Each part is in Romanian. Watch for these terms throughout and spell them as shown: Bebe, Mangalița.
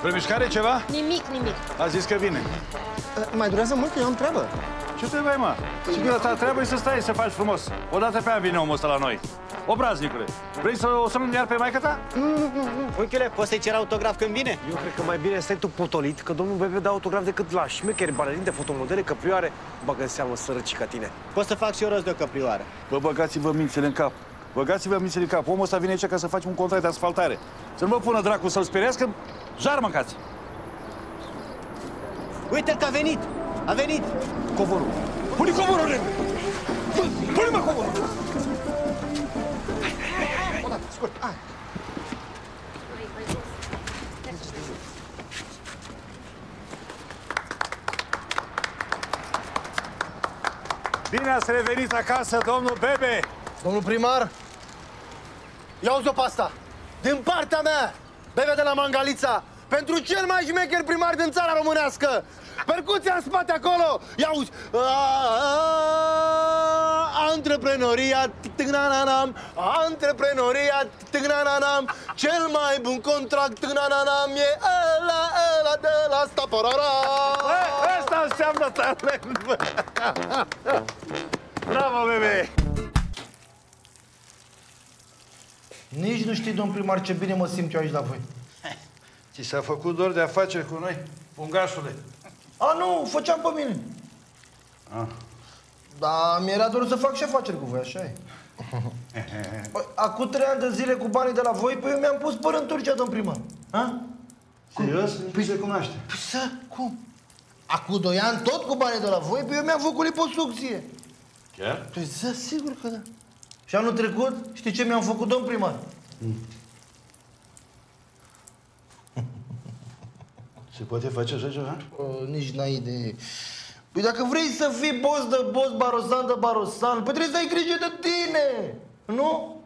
Vrei mișcare ceva? Nimic, nimic. A zis că vine. Mai durează mult, eu am treabă. Ce trebuie, mă? Sigur, asta trebuie să stai, să faci frumos. Odată pe an vine omul ăsta la noi. Obraznicule, vrei să o sunăm iar pe maică-ta? Nu. Unchiule, poți să-i ceri autograf când vine? Eu cred că mai bine stai tu potolit, că domnul Bebe dă autograf decât la șmecheri, balerini de fotomodele, căprioare. Bagă în seamă, sărăci ca tine. Poți să fac și eu rost de o căprioară. Bă, băgați-vă mințele în cap. Băgați-vă mințele în cap. Omul ăsta vine aici ca să facem un contract de asfaltare. Să nu vă pună dracu să-l speriască, jar mâncați. Uite că a venit! A venit! Covorul! Pune covorul, Renu! Pune-mă covorul! Hai. Odată, scurt, hai! Bine ați revenit acasă, domnul Bebe! Domnul primar, iau-ți-o pe asta! Din partea mea, Bebe de la Mangalița, pentru cel mai șmecher primar din țara românească! Percuția în spate acolo! Iauzi! Antreprenoria, tânananam! Antreprenoria, tânananam! Cel mai bun contract, tânananam, e ăla de la staporara! Asta înseamnă talent, bă! Bravo, Bebe! Nici nu știi, domn primar, ce bine mă simt eu aici la voi. Ți s-a făcut dor de afaceri cu noi, pungașule? A, nu, făceam pe mine. A. Dar mi-era dor să fac și afaceri cu voi, așa e. Acum 3 ani de zile cu banii de la voi, păi eu mi-am pus păr în Turcia, domn primar. A? Serios? Păi se cunoaște. Păi să, cum? Acum 2 ani tot cu banii de la voi, păi eu mi-am făcut liposucție. Chiar? Păi să, sigur că da. Și anul trecut, știi ce mi-am făcut, domn primar? Se poate face așa ceva? Nici n-ai idee. Păi dacă vrei să fii boss de boss, barosan de barosan, păi trebuie să ai grijă de tine, nu?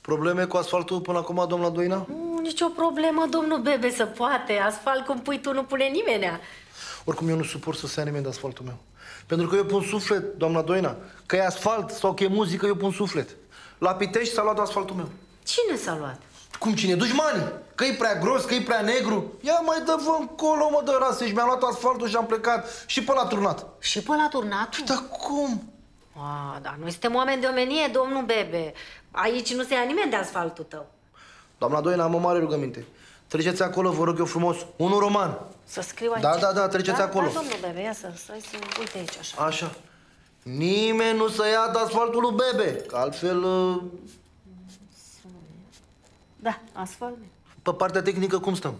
Probleme cu asfaltul până acum, doamna Doina? Nicio problemă, domnul Bebe, să poate. Asfalt, cum pui tu, nu pune nimenea. Oricum, eu nu suport să se ia nimeni de asfaltul meu. Pentru că eu pun suflet, doamna Doina. Că e asfalt sau că e muzică, eu pun suflet. La Pitești s-a luat asfaltul meu. Cine s-a luat? Cum cine? Dușmanii! Că e prea gros, că e prea negru. Ia mai dă-vă încolo, mă, de rase. Și mi-am luat asfaltul și am plecat. Și pe la Turnat. Și pe la Turnat? Dar cum? A, dar noi suntem oameni de omenie, domnul Bebe. Aici nu se ia nimeni de asfaltul tău. Doamna Doina, am o mare rugăminte. Treceți acolo, vă rog eu frumos, unul roman. Să scriu aici? Da, treceți acolo. Da, domnul Bebe, ia să uite aici, așa. Așa. Nimeni nu să ia de asfaltul lui Bebe, că altfel... Da, asfalt. Pe partea tehnică cum stăm?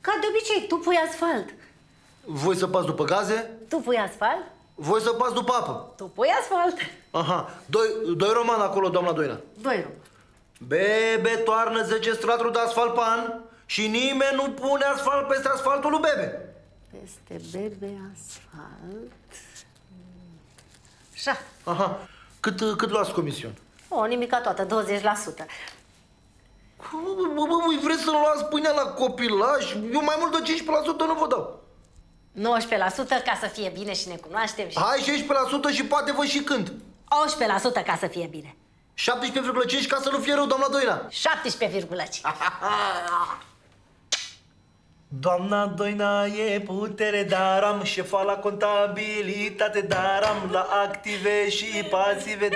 Ca de obicei, tu pui asfalt. Voi să pas după gaze? Tu pui asfalt? Voi să pas după apă? Tu pui asfalt. Aha, doi roman acolo, doamna Doina. 2 roman. Bebe toarnă 10 straturi de asfalt pe an și nimeni nu pune asfalt peste asfaltul lui Bebe. Peste Bebe asfalt... Așa. Aha. Cât luați comision? O, nimica toată, 20%. Băi, vreți să luați pâinea la copilaș? Eu mai mult de 15% nu vă dau. 19% ca să fie bine și ne cunoaștem și... Hai, 16% și poate vă și când. 18% ca să fie bine. 17,5 ca să nu fie rău, doamna Doina. 17,5. Doamna Doina e putere, dar am șefa la contabilitate, dar am la active și pasive,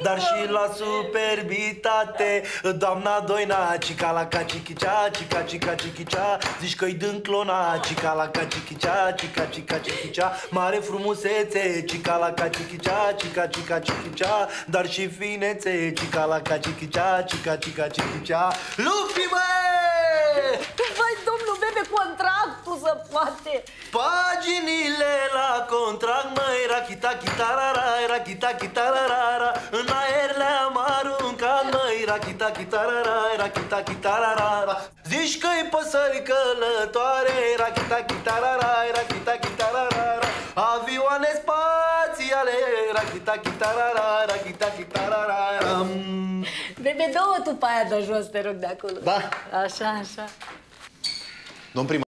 dar și la superbitate. Doamna Doina, cica la cacichicea, cica, cica, cichicea, zici că-i dând clona, cica la cacichicea, cica, cica, cichicea, mare frumusețe, cica la cacichicea, cica, cica, cichicea, dar și finețe, cica la cacichicea, cica, cica, cichicea, lupi, măi! Vai, domnul Bebe, contractul să poate! Paginile la contract, mă, era chita-chitarara, era chita-chitarara, în aer le-am aruncat, mă, era chita-chitarara, era chita-chitarara. Zici că-i păsări călătoare, era chita-chitarara, era chita-chitarara, avioane spațiale, era chita-chitarara, era chita-chitarara. Bebe, dă-o tu pe aia de jos, te rog, de acolo. Da. Așa, așa. Domn primar.